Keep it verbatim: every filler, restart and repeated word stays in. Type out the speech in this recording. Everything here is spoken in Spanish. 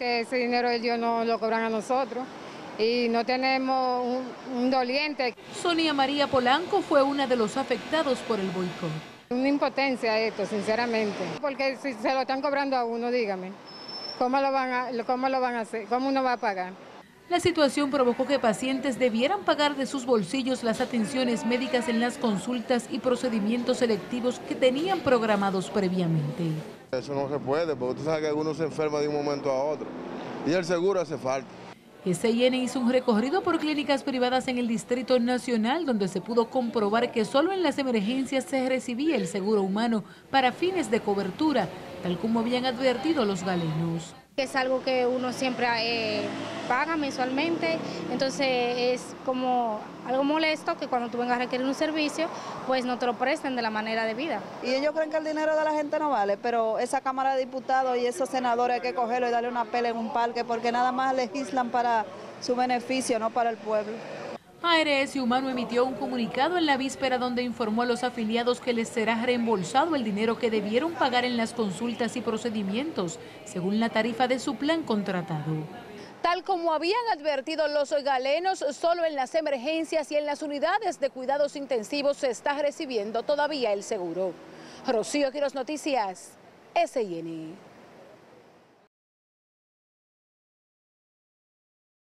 Que ese dinero ellos no lo cobran a nosotros y no tenemos un, un doliente. Sonia María Polanco fue una de los afectados por el boicot. Una impotencia esto, sinceramente, porque si se lo están cobrando a uno, dígame, ¿cómo lo van a, cómo lo van a hacer? ¿Cómo uno va a pagar? La situación provocó que pacientes debieran pagar de sus bolsillos las atenciones médicas en las consultas y procedimientos selectivos que tenían programados previamente. Eso no se puede, porque usted sabe que uno se enferma de un momento a otro y el seguro hace falta. S I N hizo un recorrido por clínicas privadas en el Distrito Nacional, donde se pudo comprobar que solo en las emergencias se recibía el seguro humano para fines de cobertura, tal como habían advertido los galenos. Es algo que uno siempre eh, paga mensualmente, entonces es como algo molesto que cuando tú vengas a requerir un servicio, pues no te lo presten de la manera debida. Y ellos creen que el dinero de la gente no vale, pero esa Cámara de Diputados y esos senadores hay que cogerlo y darle una pelea en un parque, porque nada más legislan para su beneficio, no para el pueblo. A R S Humano emitió un comunicado en la víspera donde informó a los afiliados que les será reembolsado el dinero que debieron pagar en las consultas y procedimientos, según la tarifa de su plan contratado. Tal como habían advertido los galenos, solo en las emergencias y en las unidades de cuidados intensivos se está recibiendo todavía el seguro. Rocío Quiros, Noticias S I N.